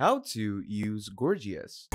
How to use Gorgias.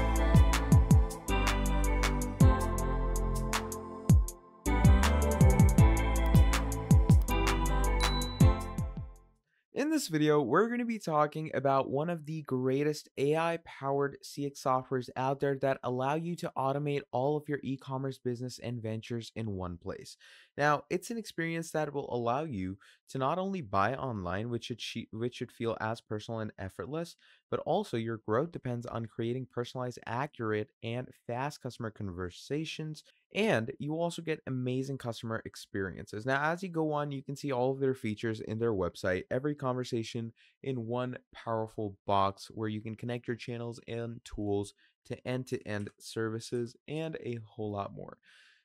In this video, we're going to be talking about one of the greatest AI-powered CX softwares out there that allow you to automate all of your e-commerce business and ventures in one place. Now, it's an experience that will allow you to not only buy online, which should feel as personal and effortless, but also your growth depends on creating personalized, accurate, and fast customer conversations, and you also get amazing customer experiences. Now, as you go on, you can see all of their features in their website, every conversation in one powerful box where you can connect your channels and tools to end-to-end services and a whole lot more.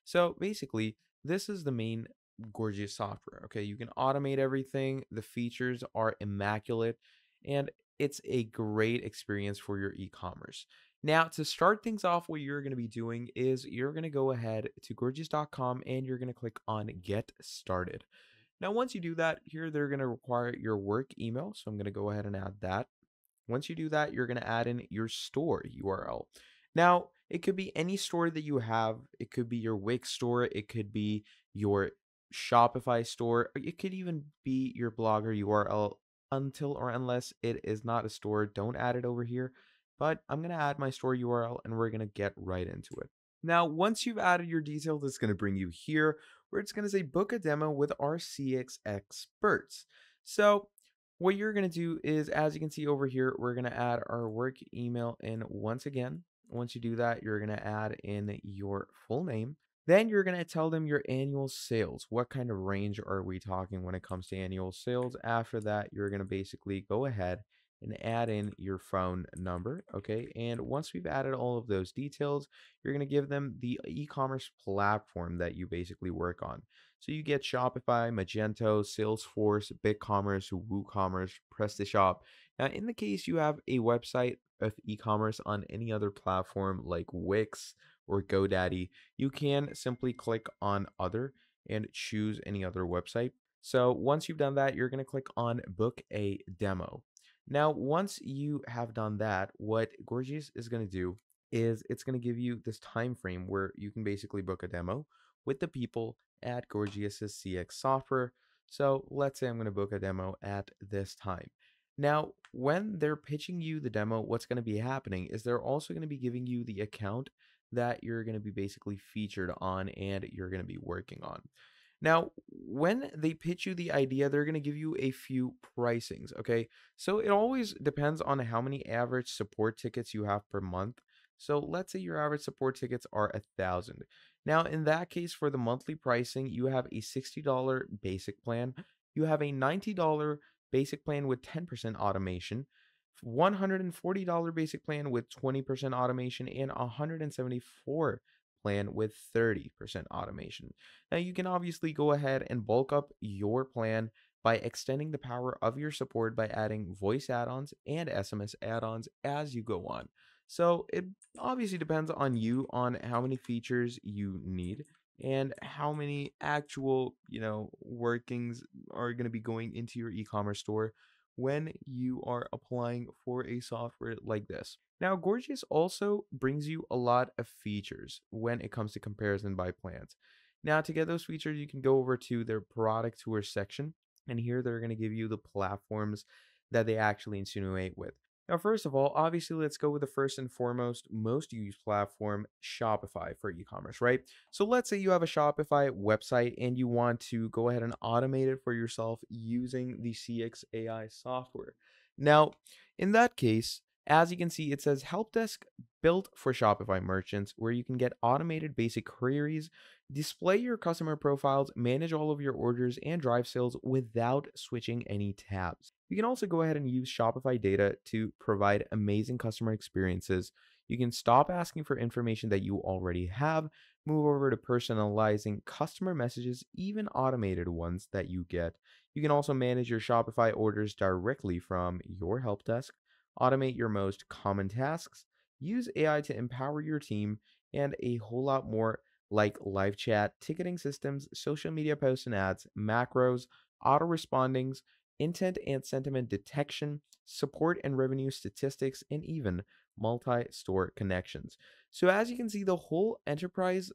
So basically, this is the main Gorgias software. Okay, you can automate everything. The features are immaculate, and it's a great experience for your e-commerce. Now, to start things off, what you're going to be doing is you're going to go ahead to gorgias.com and you're going to click on Get Started. Now, once you do that, here they're going to require your work email. So I'm going to go ahead and add that. Once you do that, you're going to add in your store URL. Now, it could be any store that you have. It could be your Wix store. It could be your Shopify store. It could even be your blogger URL, until or unless it is not a store. Don't add it over here. But I'm going to add my store URL and we're going to get right into it. Now, once you've added your details, it's going to bring you here where it's going to say book a demo with our CX experts. So what you're going to do is, as you can see over here, we're going to add our work email in once again. Once you do that, you're going to add in your full name. Then you're going to tell them your annual sales. What kind of range are we talking when it comes to annual sales? After that, you're going to basically go ahead and add in your phone number, okay? And once we've added all of those details, you're gonna give them the e-commerce platform that you basically work on. So you get Shopify, Magento, Salesforce, BitCommerce, WooCommerce, PrestaShop. Now, in the case you have a website of e-commerce on any other platform like Wix or GoDaddy, you can simply click on Other and choose any other website. So once you've done that, you're gonna click on Book a Demo. Now, once you have done that, what Gorgias is going to do is it's going to give you this time frame where you can basically book a demo with the people at Gorgias's CX software. So let's say I'm going to book a demo at this time. Now, when they're pitching you the demo, what's going to be happening is they're also going to be giving you the account that you're going to be basically featured on and you're going to be working on. Now, when they pitch you the idea, they're going to give you a few pricings, okay? So it always depends on how many average support tickets you have per month. So let's say your average support tickets are 1,000. Now, in that case, for the monthly pricing, you have a $60 basic plan. You have a $90 basic plan with 10% automation, $140 basic plan with 20% automation, and $174 plan with 30% automation. Now, you can obviously go ahead and bulk up your plan by extending the power of your support by adding voice add-ons and SMS add-ons as you go on. So it obviously depends on you on how many features you need and how many actual, workings are going to be going into your e-commerce store when you are applying for a software like this. Now, Gorgias also brings you a lot of features when it comes to comparison by plans. Now, to get those features, you can go over to their product tour section, and here they're going to give you the platforms that they actually insinuate with. Now, first of all, obviously, let's go with the first and foremost most used platform, Shopify, for e-commerce, right? So let's say you have a Shopify website and you want to go ahead and automate it for yourself using the CX AI software. Now, in that case, as you can see, it says help desk built for Shopify merchants, where you can get automated basic queries, display your customer profiles, manage all of your orders, and drive sales without switching any tabs. You can also go ahead and use Shopify data to provide amazing customer experiences. You can stop asking for information that you already have, move over to personalizing customer messages, even automated ones that you get. You can also manage your Shopify orders directly from your help desk, automate your most common tasks, use AI to empower your team, and a whole lot more, like live chat, ticketing systems, social media posts and ads, macros, auto respondings, intent and sentiment detection, support and revenue statistics, and even multi-store connections. So as you can see, the whole enterprise,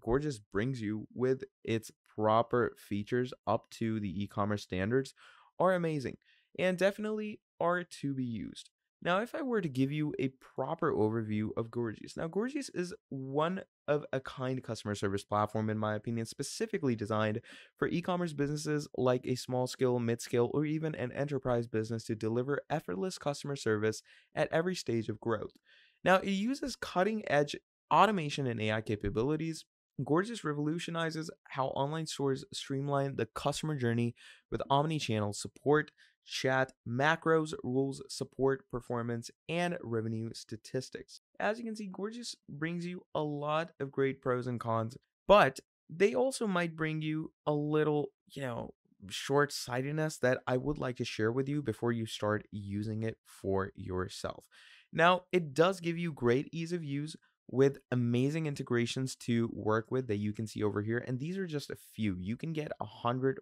Gorgias brings you with its proper features up to the e-commerce standards are amazing and definitely are to be used. Now, if I were to give you a proper overview of Gorgias, now Gorgias is one of a kind customer service platform, in my opinion, specifically designed for e-commerce businesses like a small scale, mid-scale, or even an enterprise business to deliver effortless customer service at every stage of growth. Now, it uses cutting-edge automation and AI capabilities. Gorgias revolutionizes how online stores streamline the customer journey with omni-channel support, chat, macros, rules, support, performance, and revenue statistics. As you can see, Gorgias brings you a lot of great pros and cons, but they also might bring you a little, short-sightedness that I would like to share with you before you start using it for yourself. Now, it does give you great ease of use with amazing integrations to work with that you can see over here. And these are just a few. You can get 100+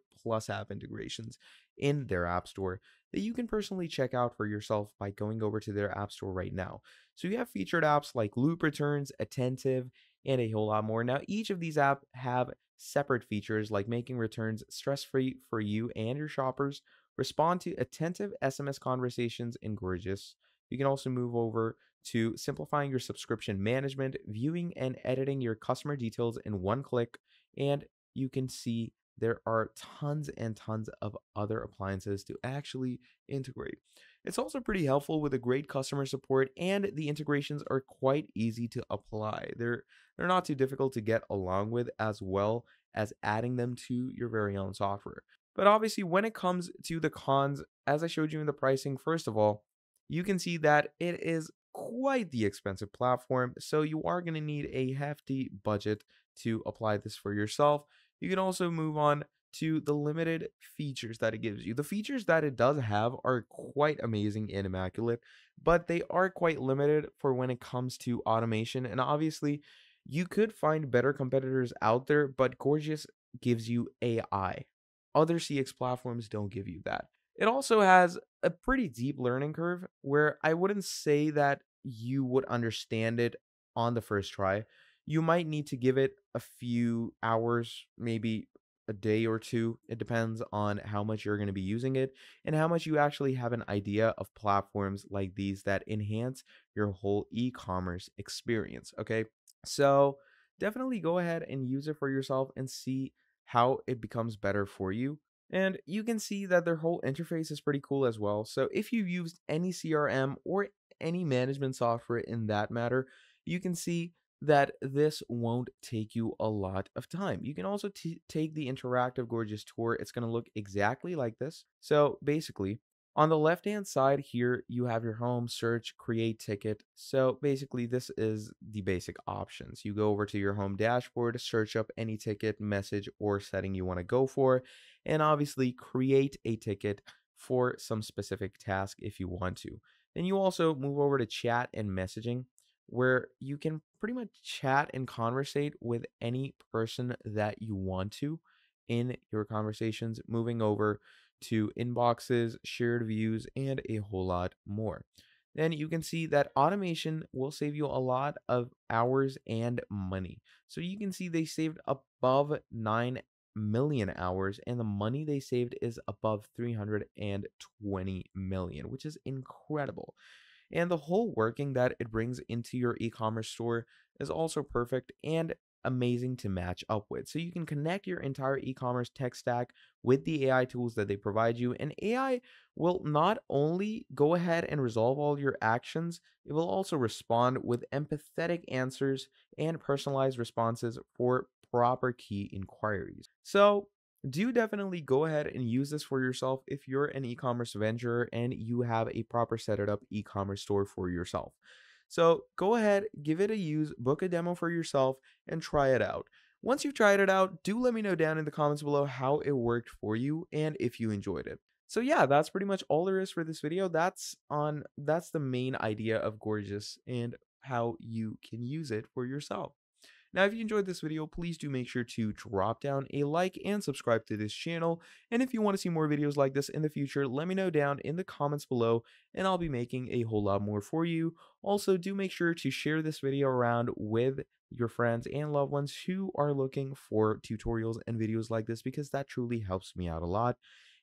app integrations in their app store that you can personally check out for yourself by going over to their app store right now. So you have featured apps like Loop Returns, Attentive, and a whole lot more. Now, each of these apps have separate features like making returns stress-free for you and your shoppers, respond to attentive SMS conversations in Gorgias. You can also move over to simplifying your subscription management, viewing and editing your customer details in one click, and you can see there are tons and tons of other appliances to actually integrate. It's also pretty helpful with a great customer support, and the integrations are quite easy to apply. They're not too difficult to get along with, as well as adding them to your very own software. But obviously, when it comes to the cons, as I showed you in the pricing, first of all, you can see that it is quite the expensive platform, so you are going to need a hefty budget to apply this for yourself. You can also move on to the limited features that it gives you. The features that it does have are quite amazing and immaculate, but they are quite limited for when it comes to automation. And obviously, you could find better competitors out there, but Gorgias gives you AI. Other CX platforms don't give you that. It also has a pretty deep learning curve where I wouldn't say that you would understand it on the first try. You might need to give it a few hours, maybe a day or two. It depends on how much you're going to be using it and how much you actually have an idea of platforms like these that enhance your whole e-commerce experience. Okay, so definitely go ahead and use it for yourself and see how it becomes better for you. And you can see that their whole interface is pretty cool as well. So if you've used any CRM or any management software in that matter, you can see that this won't take you a lot of time. You can also take the interactive Gorgias tour. It's going to look exactly like this. So basically, on the left-hand side here, you have your home, search, create ticket. So basically, this is the basic options. You go over to your home dashboard, search up any ticket, message, or setting you want to go for, and obviously create a ticket for some specific task if you want to. Then you also move over to chat and messaging, where you can pretty much chat and conversate with any person that you want to in your conversations, moving over to inboxes, shared views, and a whole lot more. Then you can see that automation will save you a lot of hours and money. So you can see they saved above 9 million hours, and the money they saved is above 320 million, which is incredible. And the whole working that it brings into your e-commerce store is also perfect and amazing to match up with. So you can connect your entire e-commerce tech stack with the AI tools that they provide you, and AI will not only go ahead and resolve all your actions, it will also respond with empathetic answers and personalized responses for proper key inquiries. So do definitely go ahead and use this for yourself if you're an e-commerce venturer and you have a proper set up e-commerce store for yourself. So go ahead, give it a use, book a demo for yourself, and try it out. Once you've tried it out, do let me know down in the comments below how it worked for you and if you enjoyed it. So yeah, that's pretty much all there is for this video. That's the main idea of Gorgias and how you can use it for yourself. Now, if you enjoyed this video, please do make sure to drop down a like and subscribe to this channel. And if you want to see more videos like this in the future, let me know down in the comments below and I'll be making a whole lot more for you. Also, do make sure to share this video around with your friends and loved ones who are looking for tutorials and videos like this, because that truly helps me out a lot.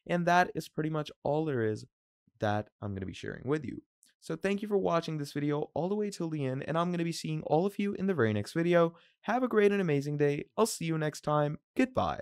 And that is pretty much all there is that I'm going to be sharing with you. So thank you for watching this video all the way till the end, and I'm going to be seeing all of you in the very next video. Have a great and amazing day. I'll see you next time. Goodbye.